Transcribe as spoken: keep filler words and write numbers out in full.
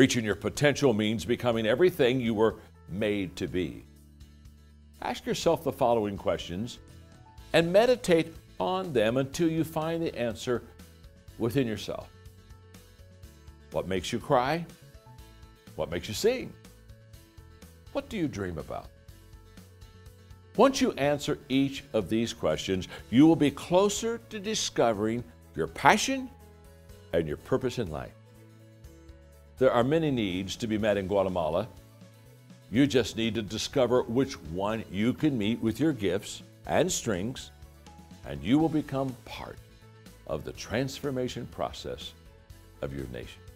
Reaching your potential means becoming everything you were made to be. Ask yourself the following questions and meditate on them until you find the answer within yourself. What makes you cry? What makes you sing? What do you dream about? Once you answer each of these questions, you will be closer to discovering your passion and your purpose in life. There are many needs to be met in Guatemala. You just need to discover which one you can meet with your gifts and strengths, and you will become part of the transformation process of your nation.